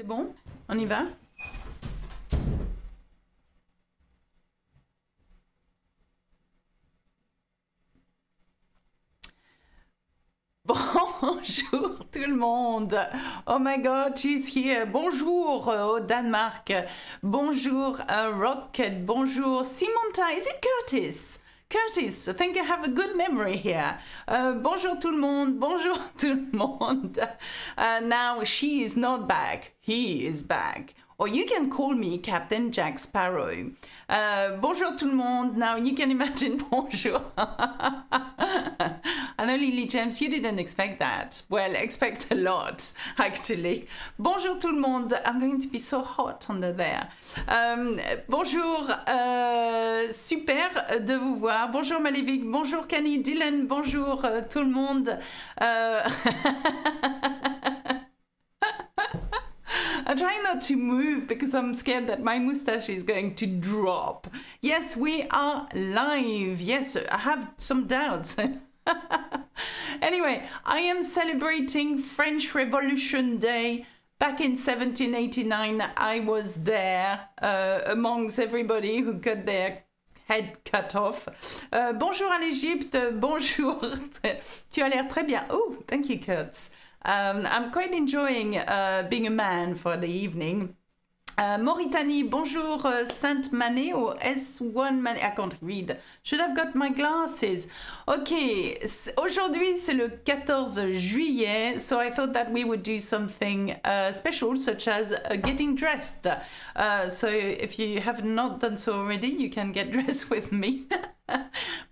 C'est bon? On y va? Bonjour tout le monde. Oh my God, she's here. Bonjour au Danemark. Bonjour Rocket. Bonjour Simonta. Is it Curtis? Curtis, I think I have a good memory here. Bonjour tout le monde. Bonjour tout le monde. Now she is not back. He is back. Or you can call me Captain Jack Sparrow. Bonjour tout le monde. Now you can imagine bonjour. I know, Lily James, you didn't expect that. Well, expect a lot, actually. Bonjour tout le monde. I'm going to be so hot under there. Bonjour. Super de vous voir. Bonjour Malévic. Bonjour Cani. Dylan. Bonjour tout le monde. I'm trying not to move because I'm scared that my mustache is going to drop. Yes, we are live. Yes, I have some doubts. Anyway, I am celebrating French Revolution Day. Back in 1789, I was there amongst everybody who got their head cut off. Bonjour à l'Égypte. Bonjour. Tu as l'air très bien. Oh, thank you, Kurtz. I'm quite enjoying being a man for the evening. Mauritanie, bonjour Sainte-Mané or S1 Mané. I can't read. Should have got my glasses. Okay, aujourd'hui c'est le 14 juillet, so I thought that we would do something special, such as getting dressed. So if you have not done so already, you can get dressed with me.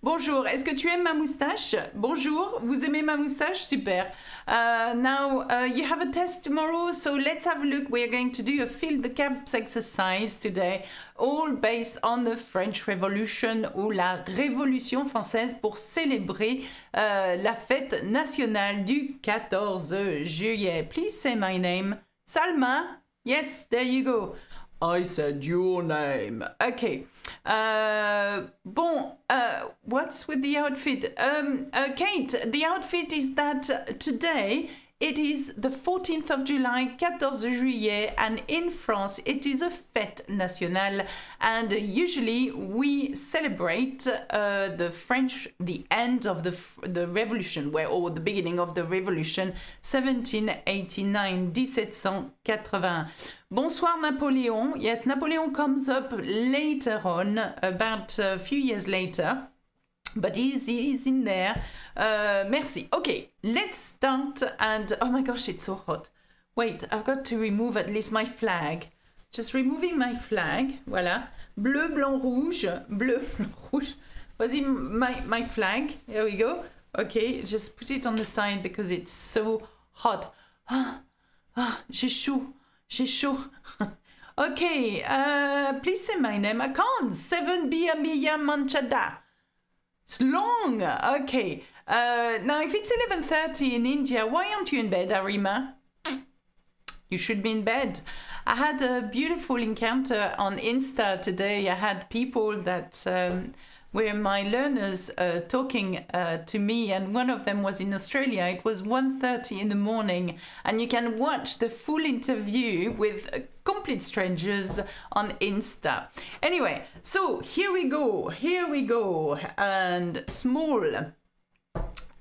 Bonjour, est-ce que tu aimes ma moustache? Bonjour, vous aimez ma moustache? Super. Now, you have a test tomorrow, so let's have a look. We are going to do a fill the gaps exercise today, all based on the French Revolution ou la Révolution française pour célébrer la fête nationale du 14 juillet. Please say my name. Salma? Yes, there you go. I said your name. Okay. Bon, what's with the outfit? Kate, the outfit is that today it is the 14th of July, 14 juillet, and in France it is a fête nationale. And usually we celebrate the end of the revolution, or the beginning of the revolution, 1789, 1789. Bonsoir Napoléon. Yes, Napoleon comes up later on, about a few years later, but he's in there. Merci. Okay, let's start. And oh my gosh, it's so hot. Wait, I've got to remove at least my flag. Just removing my flag. Voilà. Bleu, blanc, rouge. Bleu, blanc, rouge. Was it my flag? There we go. Okay, just put it on the side because it's so hot. Ah, ah, j'ai chaud. J'ai chaud. Okay, please say my name. I can't. 7 Bia Manchada. It's long. Okay. Now, if it's 11:30 in India, why aren't you in bed, Arima? You should be in bed. I had a beautiful encounter on Insta today. I had people that were my learners talking to me, and one of them was in Australia. It was 1:30 in the morning, and you can watch the full interview with complete strangers on Insta. Anyway, so here we go, and small.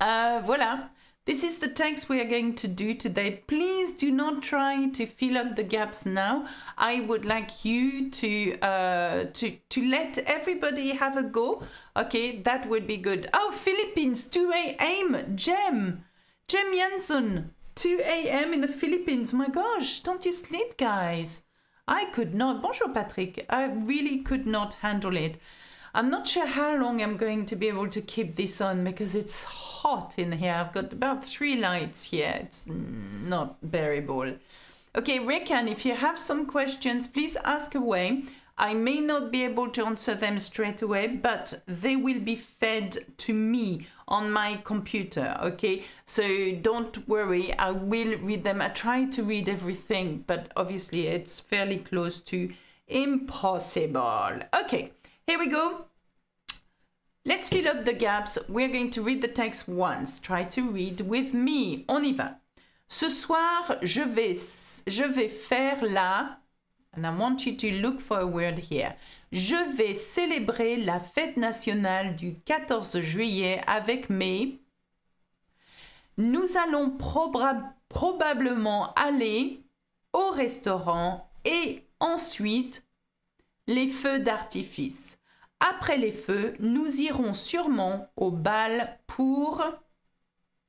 Voilà. This is the text we are going to do today. Please do not try to fill up the gaps now. I would like you to let everybody have a go. Okay, that would be good. Oh, Philippines, 2 a.m. Jem Jansson, 2 a.m. in the Philippines. My gosh, don't you sleep, guys? I could not. Bonjour, Patrick. I really could not handle it. I'm not sure how long I'm going to be able to keep this on because it's hot in here. I've got about 3 lights here. It's not bearable. Okay, Rekan, if you have some questions, please ask away. I may not be able to answer them straight away, but they will be fed to me on my computer, okay? So don't worry, I will read them. I try to read everything, but obviously it's fairly close to impossible. Okay. Here we go. Let's fill up the gaps. We're going to read the text once. Try to read with me. On y va. Ce soir, je vais faire la... And I want you to look for a word here. Je vais célébrer la fête nationale du 14 juillet avec mes... Nous allons probablement aller au restaurant et ensuite les feux d'artifice. Après les feux, nous irons sûrement au bal pour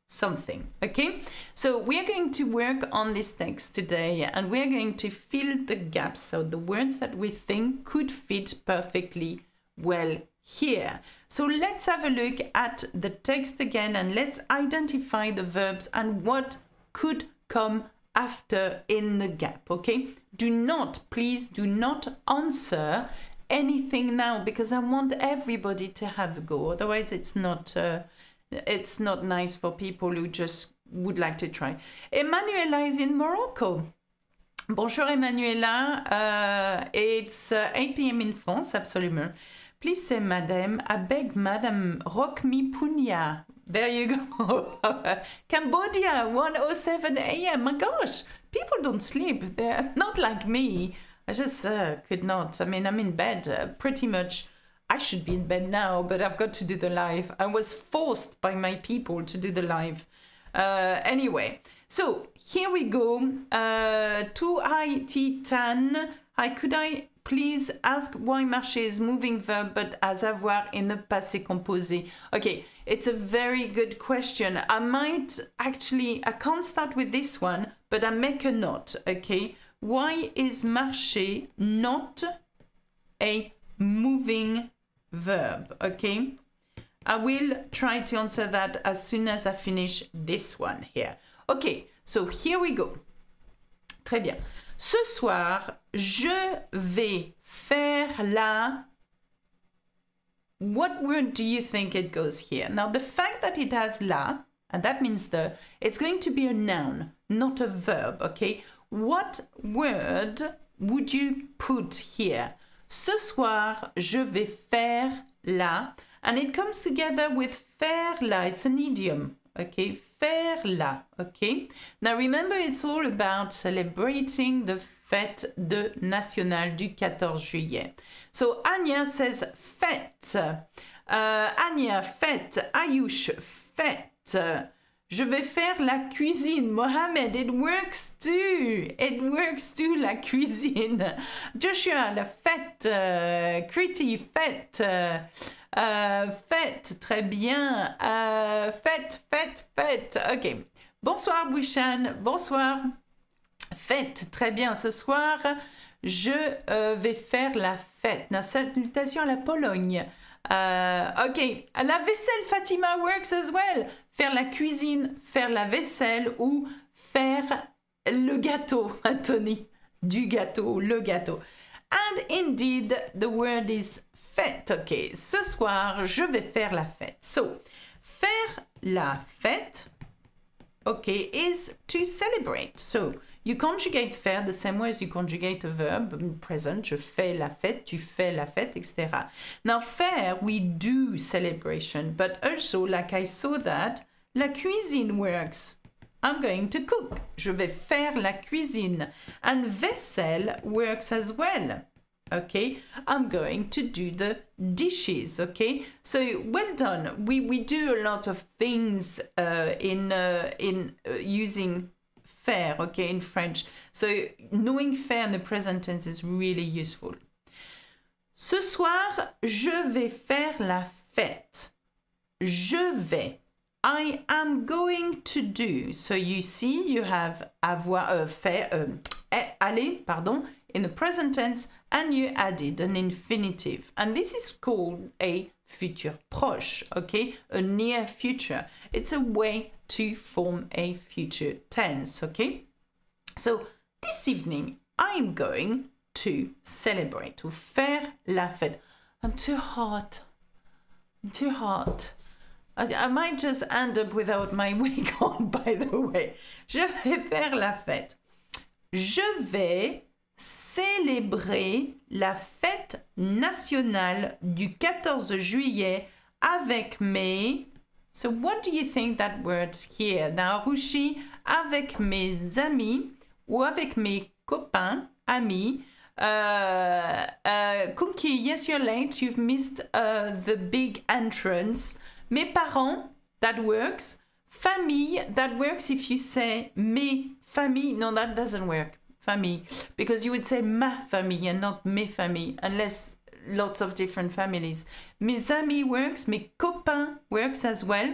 something. Okay? So we are going to work on this text today and we are going to fill the gaps. So the words that we think could fit perfectly well here. So let's have a look at the text again and let's identify the verbs and what could come after in the gap. Okay? Do not, please do not answer anything now because I want everybody to have a go. Otherwise it's not nice for people who just would like to try. Emanuela is in Morocco. Bonjour Emanuela. It's 8 p.m. in France, absolument. Please say, madame, I beg madame, rock me punya. There you go. Cambodia, 1:07 a.m. My gosh, people don't sleep. They're not like me. I just could not. I mean, I'm in bed pretty much. I should be in bed now, but I've got to do the live. I was forced by my people to do the live. Anyway, so here we go. To IT Tan. Could I please ask why marcher is moving verb, but as avoir in the passé composé? Okay, it's a very good question. I might actually, I can't start with this one, but I make a note, okay? Why is marcher not a moving verb? Okay, I will try to answer that as soon as I finish this one here. Okay, so here we go. Très bien. Ce soir, je vais faire la... What word do you think it goes here? Now, the fact that it has la, and that means the, it's going to be a noun, not a verb, okay? What word would you put here? Ce soir, je vais faire la, and it comes together with faire la, it's an idiom, okay? Faire la, okay? Now remember, it's all about celebrating the fête de nationale du 14 juillet. So Anya says fête, Anya fête, Ayush fête, je vais faire la cuisine. Mohamed, it works too. It works too, la cuisine. Joshua, la fête. Kriti, fête. Fête, très bien. Fête, fête, fête. OK. Bonsoir, Bouchan. Bonsoir. Fête, très bien. Ce soir, je vais faire la fête. Nos salutations à la Pologne. OK. La vaisselle, Fatima, works as well. Faire la cuisine, faire la vaisselle ou faire le gâteau, Anthony. Du gâteau, le gâteau. And indeed, the word is fête. OK. Ce soir, je vais faire la fête. So, faire la fête, OK, is to celebrate. So, you conjugate faire the same way as you conjugate a verb in present. Je fais la fête, tu fais la fête, etc. Now, faire, we do celebration, but also, like I saw that, la cuisine works. I'm going to cook. Je vais faire la cuisine. And vaisselle works as well. Okay, I'm going to do the dishes. Okay, so well done. We do a lot of things in using faire, okay, in French. So knowing faire in the present tense is really useful. Ce soir, je vais faire la fête. Je vais. I am going to do. So you see, you have avoir, faire, aller, pardon, in the present tense, and you added an infinitive. And this is called a future proche, okay? A near future. It's a way to form a future tense, okay? So this evening, I'm going to celebrate, to faire la fête. I'm too hot. I'm too hot. I might just end up without my wig on, by the way. Je vais faire la fête. Je vais célébrer la fête nationale du 14 juillet avec mes... So what do you think that word here? Now, Ruchi, avec mes amis ou avec mes copains, amis. Kunki, yes, you're late. You've missed the big entrance. Mes parents, that works. Famille, that works if you say mes famille. No, that doesn't work. Famille, because you would say ma famille and not mes famille, unless lots of different families. Mes amis works. Mes copains works as well.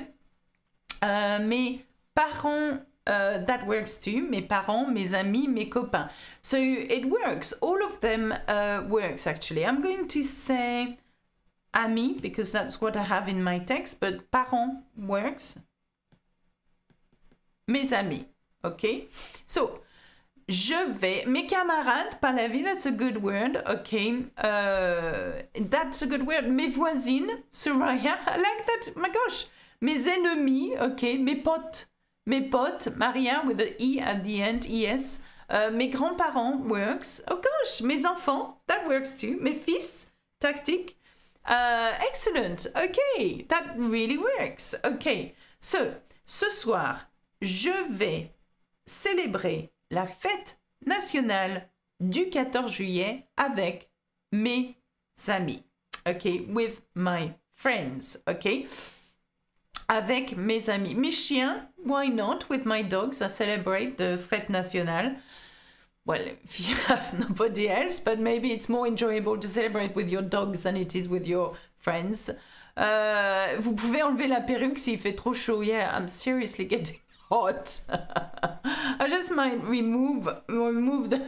Mes parents. That works too. Mes parents, mes amis, mes copains. So it works. All of them works actually. I'm going to say ami because that's what I have in my text, but parents works. Mes amis. Okay. So je vais. Mes camarades, par la vie, that's a good word. Okay. That's a good word. Mes voisines, Suraya. I like that. My gosh. Mes ennemis. Okay. Mes potes. Mes potes, Maria, with the E at the end, ES. Mes grands-parents, works. Oh gosh, mes enfants, that works too. Mes fils, tactique. Excellent, okay, that really works. Okay, so, ce soir, je vais célébrer la fête nationale du 14 juillet avec mes amis. Okay, with my friends, okay. Avec mes amis. Mes chiens, why not? With my dogs, I celebrate the fête nationale. Well, if you have nobody else, but maybe it's more enjoyable to celebrate with your dogs than it is with your friends. Vous pouvez enlever la perruque s'il fait trop chaud. Yeah, I'm seriously getting hot. I just might remove the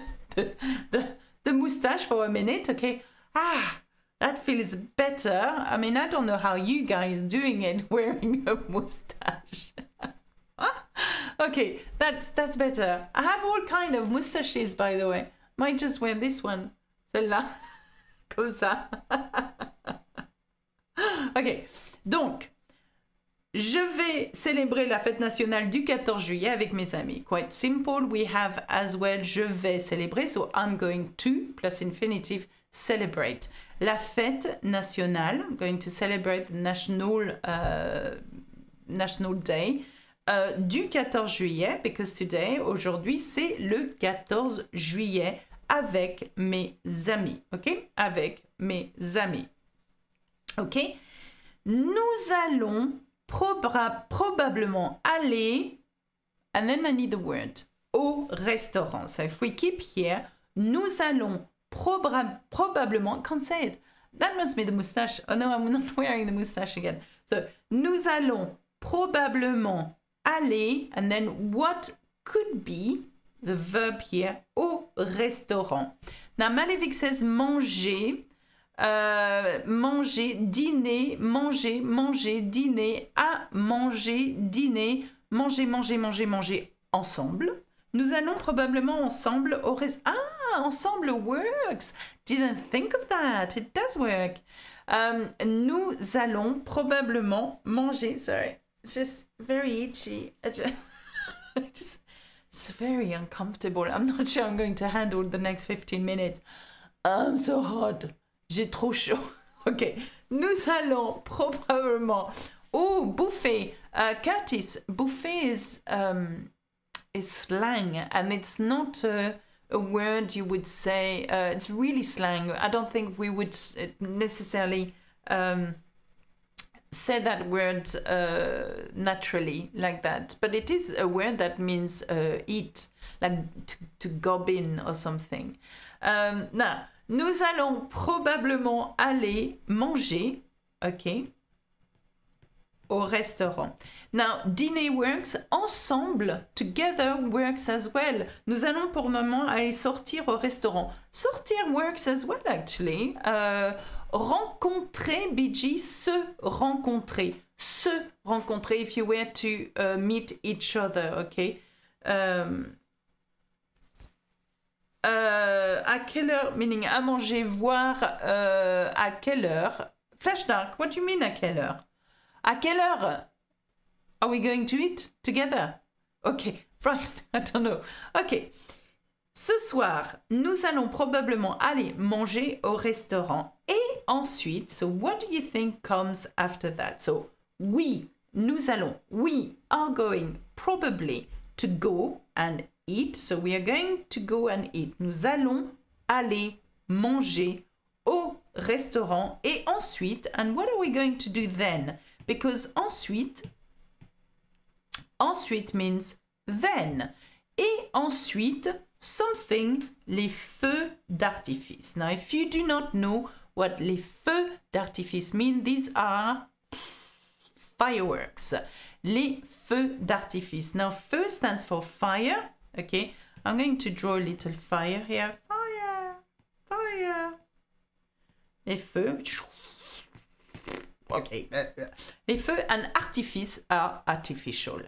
moustache for a minute, okay? Ah! That feels better. I mean, I don't know how you guys doing it wearing a moustache. Okay, that's better. I have all kind of moustaches, by the way. Might just wear this one. Celle-là. Comme ça. Okay, donc, je vais célébrer la fête nationale du 14 juillet avec mes amis. Quite simple. We have as well, je vais célébrer. So, I'm going to, plus infinitive, celebrate. La fête nationale, I'm going to celebrate the national day, du 14 juillet, because today, aujourd'hui, c'est le 14 juillet avec mes amis, ok? Avec mes amis, ok? Nous allons probablement aller, and then I need the word, au restaurant. So if we keep here, nous allons probablement, can't say it. That must be the moustache. Oh no, I'm not wearing the moustache again. So, nous allons probablement aller, and then what could be the verb here, au restaurant. Now, Malévic says manger, manger, dîner, manger, manger, dîner, à manger, dîner, manger, manger, manger, manger, ensemble. Nous allons probablement ensemble au restaurant. Ah, ensemble works. Didn't think of that. It does work. Nous allons probablement manger. Sorry, it's just very itchy. I just it's very uncomfortable. I'm not sure I'm going to handle the next 15 minutes. I'm so hot. J'ai trop chaud. Okay. Nous allons probablement au buffet. Curtis, buffet is slang, and it's not a word you would say. It's really slang. I don't think we would necessarily say that word naturally like that, but it is a word that means eat, like to gob in or something. Now, nous allons probablement aller manger, okay, au restaurant. Now, dîner works, ensemble, together works as well. Nous allons pour le moment aller sortir au restaurant. Sortir works as well, actually. Rencontrer, BG, se rencontrer. Se rencontrer, if you were to meet each other, okay? À quelle heure, meaning à manger, voir, à quelle heure? Flash dark, what do you mean à quelle heure? À quelle heure are we going to eat together? Okay, right, I don't know. Okay, ce soir, nous allons probablement aller manger au restaurant. Et ensuite, so what do you think comes after that? So, we Nous allons. We are going probably to go and eat. So we are going to go and eat. Nous allons aller manger au restaurant. Et ensuite, and what are we going to do then? Because ensuite means then. Et ensuite, something, les feux d'artifice. Now, if you do not know what les feux d'artifice mean, these are fireworks. Les feux d'artifice. Now, feu stands for fire. Okay, I'm going to draw a little fire here. Fire, fire. Les feux. Okay. Les feux and artifice are artificial.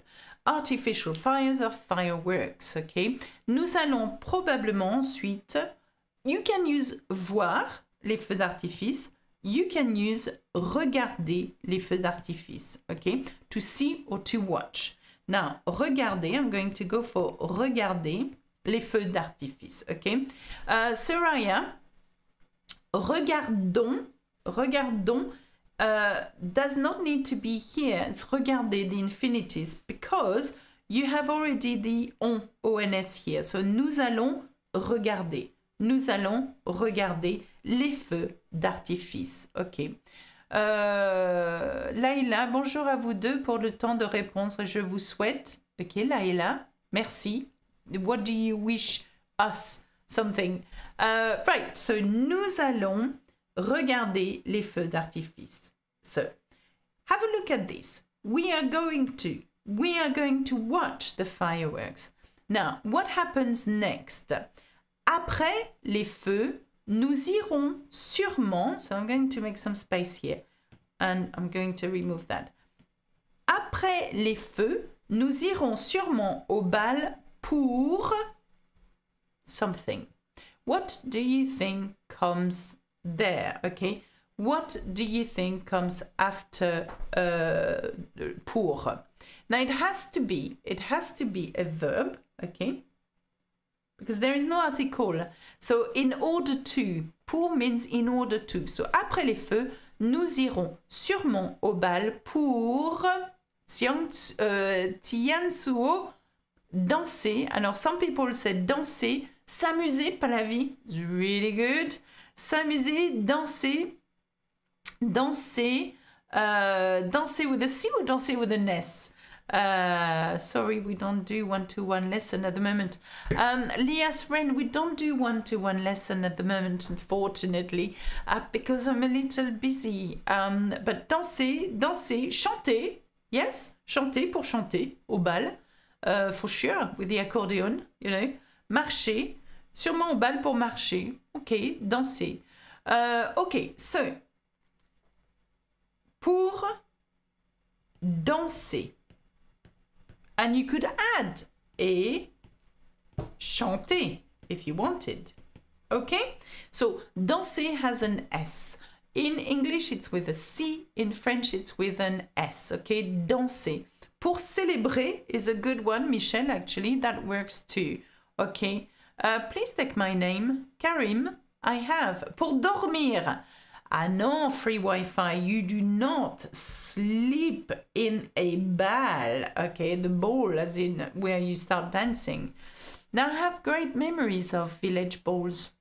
Artificial fires are fireworks. Okay. Nous allons probablement ensuite. You can use voir les feux d'artifice. You can use regarder les feux d'artifice. Okay. To see or to watch. Now, regarder. I'm going to go for regarder les feux d'artifice. Okay. Soraya. Regardons. Regardons. Does not need to be here. It's regardez the infinitives because you have already the on, ons here. So nous allons regarder. Nous allons regarder les feux d'artifice. Ok. Laïla, bonjour à vous deux pour le temps de réponse. Je vous souhaite. Ok, Laïla, merci. What do you wish us? Something. Right. So nous allons regarder les feux d'artifice. So, have a look at this. We are going to watch the fireworks. Now, what happens next? Après les feux, nous irons sûrement. So, I'm going to make some space here. And I'm going to remove that. Après les feux, nous irons sûrement au bal pour something. What do you think comes there? Okay, what do you think comes after pour? Now it has to be a verb, okay, because there is no article. So in order to, pour means in order to. So après les feux, nous irons sûrement au bal pour Tianzuo danser. Alors some people said danser, s'amuser par la vie. It's really good. S'amuser, danser with a C or danser with an S? Sorry, we don't do one-to-one lesson at the moment. Leah's friend, we don't do one-to-one lesson at the moment, unfortunately, because I'm a little busy. But danser, chanter, yes, chanter pour chanter, au bal, for sure, with the accordion, you know, marcher, sûrement au bal pour marcher. Ok, danser. Ok, so, pour danser. And you could add et chanter if you wanted. Ok, so danser has an S. In English, it's with a C. In French, it's with an S. Ok, danser. Pour célébrer is a good one, Michel, actually. That works too. Ok. Please take my name, Karim. I have. Pour dormir. Ah non, free Wi-Fi, you do not sleep in a ball. Okay, the ball as in where you start dancing. Now I have great memories of village balls.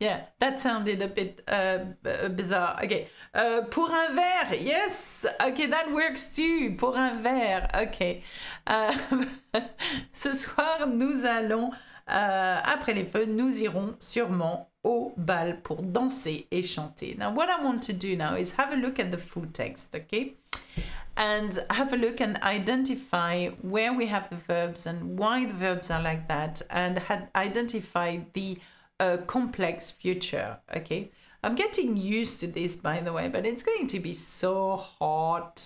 Yeah, that sounded a bit bizarre. Okay, pour un verre, yes. Okay, that works too. Pour un verre, okay. Ce soir, nous allons, après les feux, nous irons sûrement au bal pour danser et chanter. Now, what I want to do now is have a look at the full text, okay? And have a look and identify where we have the verbs and why the verbs are like that, and identify the a complex future. Okay, I'm getting used to this, by the way, but it's going to be so hot.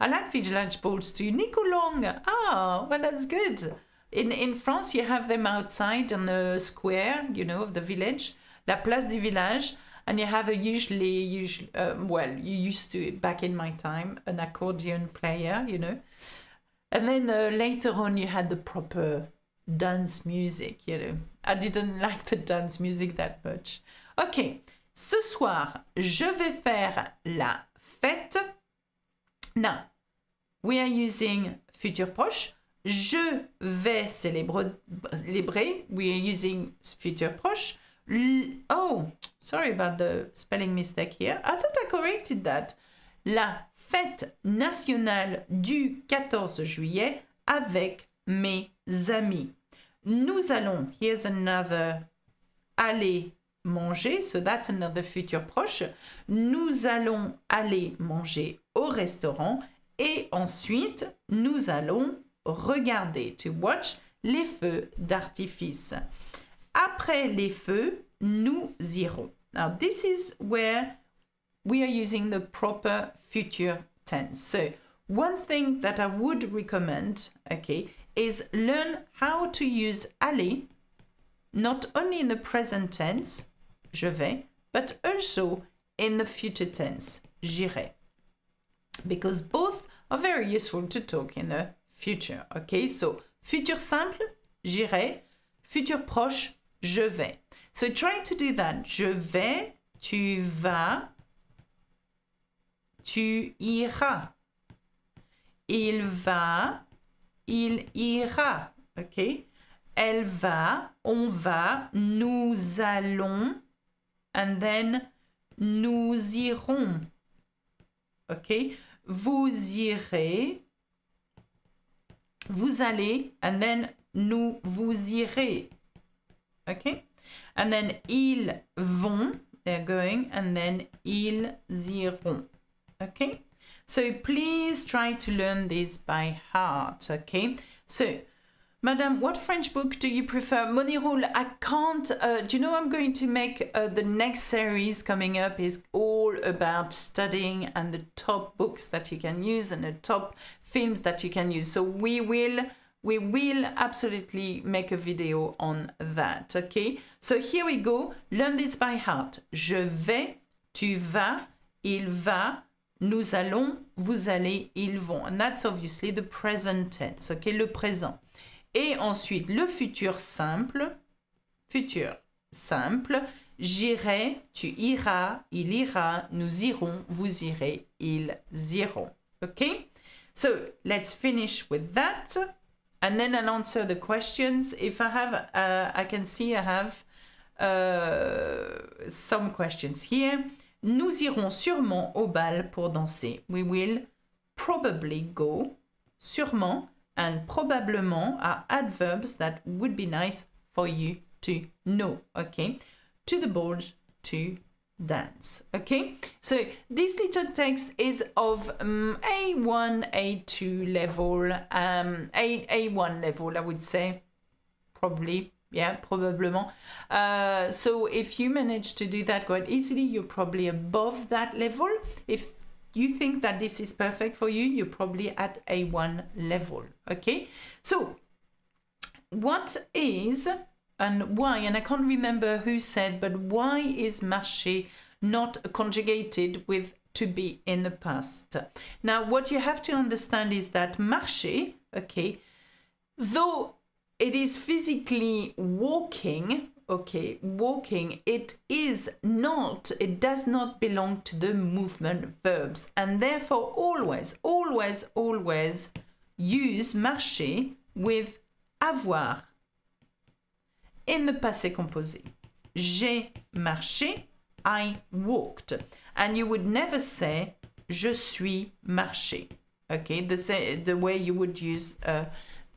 I like village balls too. Nicolong. Ah, well, that's good. In France, you have them outside on the square, you know, of the village, la place du village, and you have a you used to back in my time an accordion player, you know, and then later on you had the proper dance music, you know. I didn't like the dance music that much. Ok, ce soir, je vais faire la faites. Now, we are using futur proche. Je vais célébrer. We are using futur proche. Oh, sorry about the spelling mistake here. I thought I corrected that. La fête nationale du 14 juillet avec mes amis. Nous allons, here's another, aller manger. So that's another futur proche. Nous allons aller manger au restaurant et ensuite nous allons regarder, to watch, les feux d'artifice. Après les feux, nous irons. Now this is where we are using the proper future tense. So one thing that I would recommend, okay, is learn how to use aller not only in the present tense, je vais, but also in the future tense, j'irai. Because both are very useful to talk in the future. Okay, so future simple, j'irai. Future proche, je vais. So try to do that. Je vais, tu vas, tu iras. Il va, il ira. Okay. Elle va, on va, nous allons, and then nous irons. OK? Vous irez, vous allez, and then nous, vous irez. OK? And then ils vont, they're going, and then ils iront. OK? So please try to learn this by heart. OK? So, Madame, what French book do you prefer? Moniroul, I can't, do you know I'm going to make the next series coming up is all about studying and the top books that you can use and the top films that you can use. So we will absolutely make a video on that, okay? So here we go, learn this by heart. Je vais, tu vas, il va, nous allons, vous allez, ils vont. And that's obviously the present tense, okay, le présent. Et ensuite, le futur simple, j'irai, tu iras, il ira, nous irons, vous irez, ils iront. Okay? So, let's finish with that. And then I'll answer the questions. If I have, I can see I have some questions here. Nous irons sûrement au bal pour danser. We will probably go, sûrement, and probablement are adverbs that would be nice for you to know, okay? To the ball, to dance, okay? So this little text is of A1, A2 level, A1 level, I would say, probably, yeah, probablement. So if you manage to do that quite easily, you're probably above that level. If you think that this is perfect for you, you're probably at A1 level, okay? So, what is and why, and I can't remember who said, but why is marcher not conjugated with to be in the past? Now, what you have to understand is that marcher, okay, though it is physically walking, okay, walking, it is not, it does not belong to the movement verbs, and therefore always use marcher with avoir in the passé composé. J'ai marché, I walked, and you would never say je suis marché, okay, the way you would use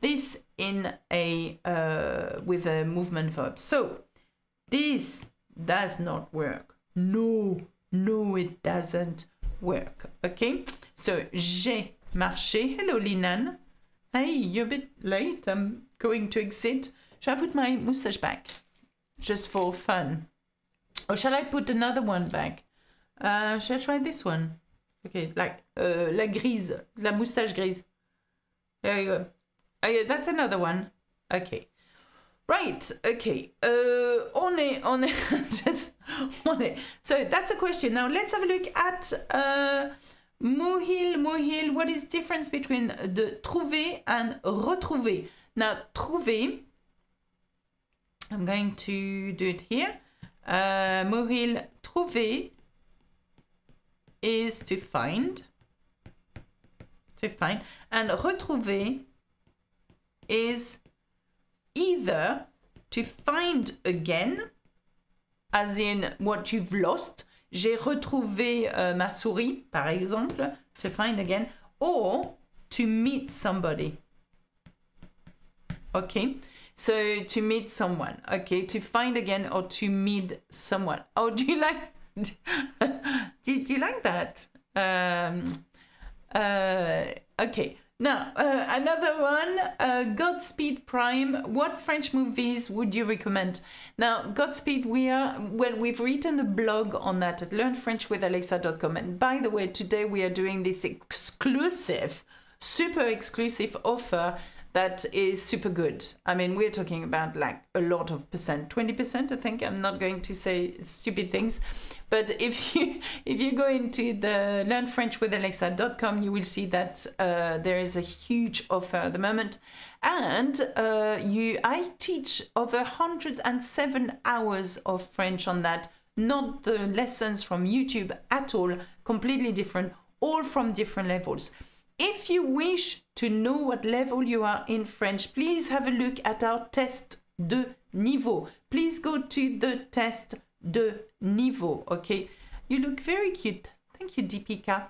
this in a with a movement verb. So this does not work. No, it doesn't work. Okay. So j'ai marché. Hello, Linan. Hey, you're a bit late. I'm going to exit. Shall I put my moustache back just for fun, or shall I put another one back? Shall I try this one? Okay, like la grise, la moustache grise. There you go. That's another one. Okay. Right. Okay. On est, just on est. So that's a question. Now let's have a look at Mohil. What is difference between the trouver and retrouver? Now, trouver, I'm going to do it here. Mohil, trouver is to find. To find. And retrouver is either to find again, as in what you've lost. J'ai retrouvé ma souris, par exemple. To find again. Or to meet somebody. Okay, so to meet someone. Okay, to find again or to meet someone. Oh, do you like? Do you like that? Okay. Now another one. Godspeed Prime. What French movies would you recommend? Now Godspeed, we've written a blog on that at learnfrenchwithalexa.com. And by the way, today we are doing this exclusive, super exclusive offer. That is super good. I mean, we're talking about like a lot of percent, 20%, I think. I'm not going to say stupid things, but if you go into the learnfrenchwithalexa.com, you will see that there is a huge offer at the moment. And I teach over 107 hours of French on that, not the lessons from YouTube at all, completely different, all from different levels. If you wish to know what level you are in French, please have a look at our test de niveau. Please go to the test de niveau, okay? You look very cute. Thank you, Deepika.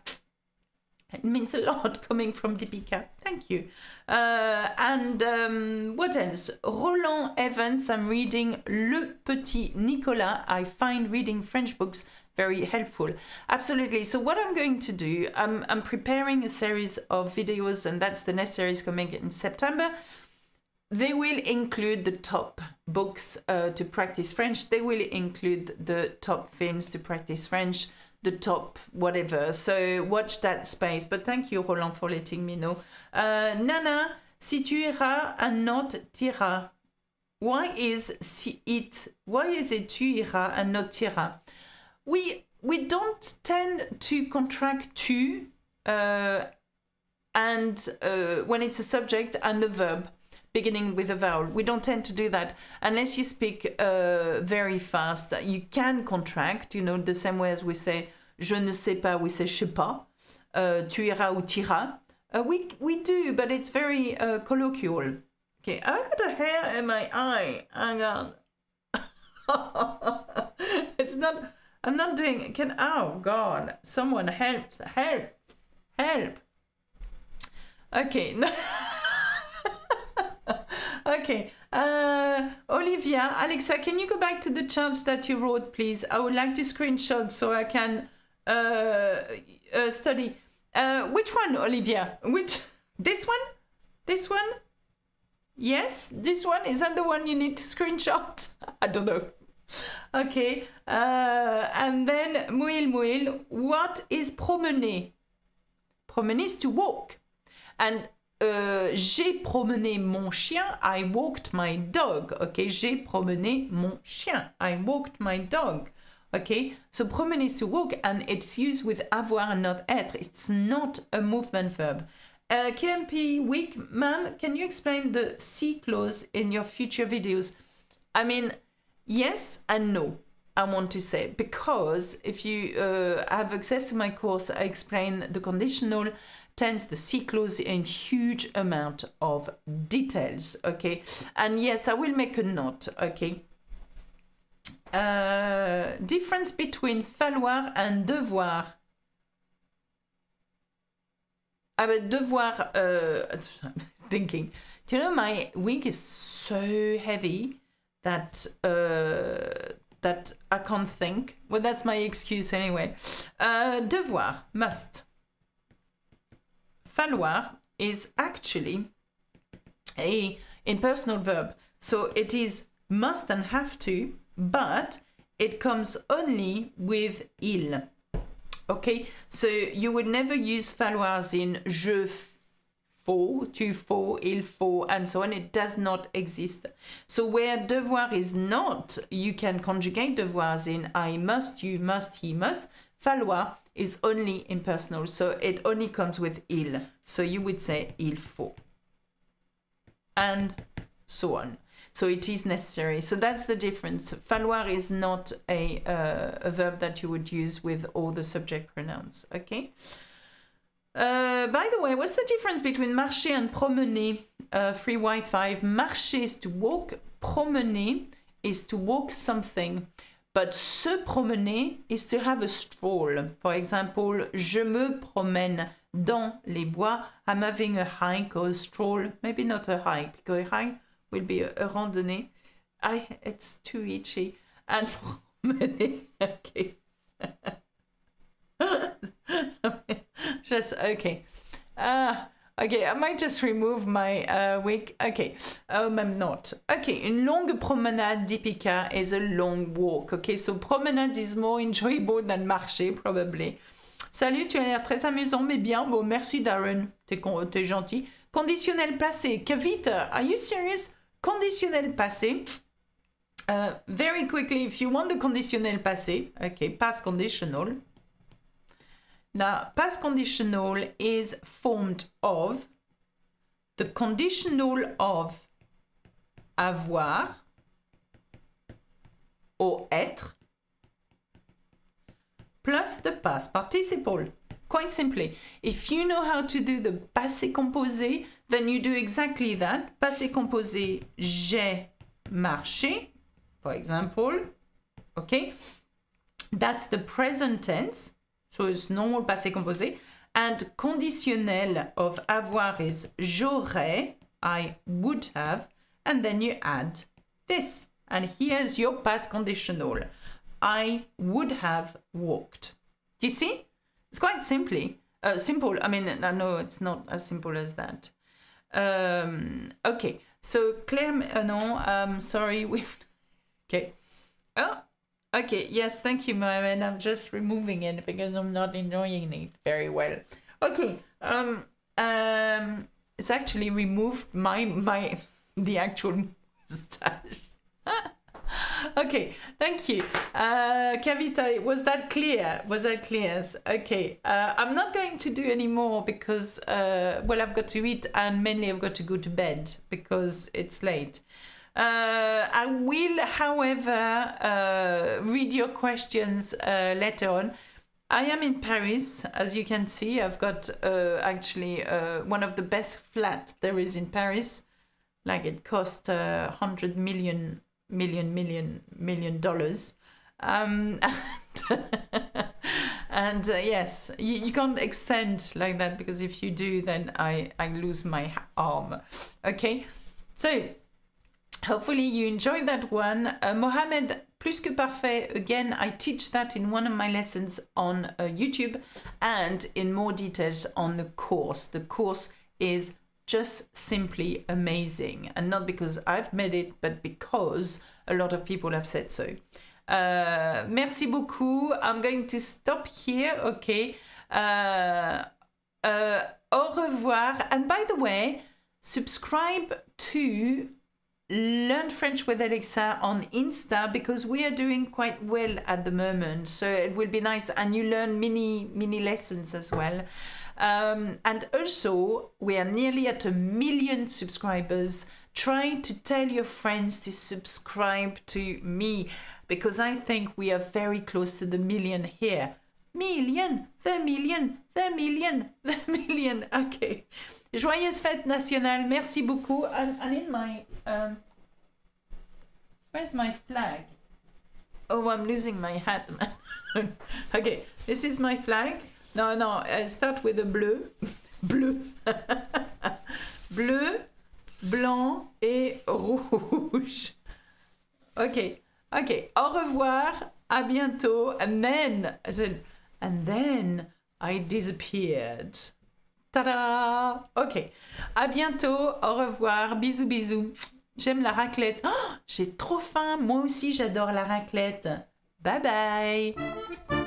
It means a lot coming from Deepika. Thank you. What else? Roland Evans, I'm reading Le Petit Nicolas. I find reading French books very helpful. Absolutely. So what I'm going to do, I'm preparing a series of videos, and that's the next series coming in September. They will include the top books to practice French. They will include the top films to practice French, the top whatever. So watch that space. But thank you, Roland, for letting me know. Nana, si tu iras and not t'iras. Why is it tu iras and not t'iras? We don't tend to contract tu when it's a subject and the verb beginning with a vowel. We don't tend to do that unless you speak very fast. You can contract, you know, the same way as we say je ne sais pas, we say je sais pas, tu iras ou t'iras. We do, but it's very colloquial. Okay, I got a hair in my eye. Hang on. It's not... I'm not doing it. Oh God, someone help. Okay. Okay. Olivia, Alexa, can you go back to the charts that you wrote, please? I would like to screenshot so I can study. Which one, Olivia? Which, this one? This one? Yes, this one? Is that the one you need to screenshot? I don't know. Okay, and then Mouil, what is promener? Promener is to walk. And j'ai promené mon chien, I walked my dog. Okay, j'ai promené mon chien, I walked my dog. Okay, so promener is to walk, and it's used with avoir and not être. It's not a movement verb. KMP Week, ma'am, can you explain the C clause in your future videos? I mean... Yes and no, I want to say, because if you have access to my course, I explain the conditional tense, the C clause in huge amount of details, okay? And yes, I will make a note, okay? Difference between falloir and devoir. I mean, devoir, thinking, do you know, my wig is so heavy that that I can't think. Well, that's my excuse anyway. Devoir, must. Falloir is actually a impersonal verb. So it is must and have to, but it comes only with il. Okay, so you would never use falloir as in je faut, tu faut, il faut, and so on. It does not exist. So where devoir is not, you can conjugate devoirs in I must, you must, he must. Falloir is only impersonal, so it only comes with il. So you would say il faut. And so on. So it is necessary. So that's the difference. Falloir is not a verb that you would use with all the subject pronouns. Okay. By the way, what's the difference between marcher and promener? Free Wi-Fi. Marcher is to walk. Promener is to walk something. But se promener is to have a stroll. For example, je me promène dans les bois. I'm having a hike or a stroll. Maybe not a hike, because a hike will be a randonnée. It's too itchy. And promener, okay. Just, okay. Okay, I might just remove my wig. Okay, I'm not. Okay, une longue promenade typica is a long walk. Okay, so promenade is more enjoyable than marcher, probably. Salut, tu as l'air très amusant, mais bien. Bon, merci, Darren. T'es gentil. Conditionnel passé. Que vite. Are you serious? Conditionnel passé. Very quickly, if you want the conditionnel passé. Okay, past conditional. Now, past conditional is formed of the conditional of avoir or être plus the past participle. Quite simply, if you know how to do the passé composé, then you do exactly that. Passé composé, j'ai marché, for example. Okay, that's the present tense. So it's normal passé composé. And conditionnel of avoir is j'aurais, I would have. And then you add this. And here's your past conditional. I would have walked. Do you see? It's quite simply, simple. I mean, I know it's not as simple as that. Okay. So Claire, no, I'm sorry. Okay. Oh. Okay, yes, thank you, Mohamed. I'm just removing it because I'm not enjoying it very well. Okay, it's actually removed the actual mustache. Okay, thank you. Kavita, was that clear? Was that clear? Okay, I'm not going to do any more because, well, I've got to eat and mainly I've got to go to bed because it's late. I will, however, read your questions later on. I am in Paris, as you can see. I've got actually one of the best flats there is in Paris. Like it cost $100 million. And yes, you can't extend like that because if you do, then I lose my arm. Okay, so. Hopefully you enjoyed that one. Mohamed, plus que parfait. Again, I teach that in one of my lessons on YouTube and in more details on the course. The course is just simply amazing. And not because I've made it, but because a lot of people have said so. Merci beaucoup. I'm going to stop here. Okay. Au revoir. And by the way, subscribe to Learn French with Alexa on Insta because we are doing quite well at the moment, so it will be nice, and you learn mini lessons as well. And also we are nearly at 1 million subscribers. Try to tell your friends to subscribe to me because I think we are very close to the 1 million here. Million, the million, the million, the million. Okay. Joyeuse fête nationale. Merci beaucoup. And in my... where's my flag? Oh, I'm losing my hat, man. Okay. This is my flag. No, no. I start with a bleu. Bleu. Bleu, blanc et rouge. Okay. Okay. Au revoir. À bientôt. And then... I said, and then I disappeared. Ta-da! Ok. À bientôt. Au revoir. Bisous, bisous. J'aime la raclette. Oh, j'ai trop faim. Moi aussi, j'adore la raclette. Bye bye.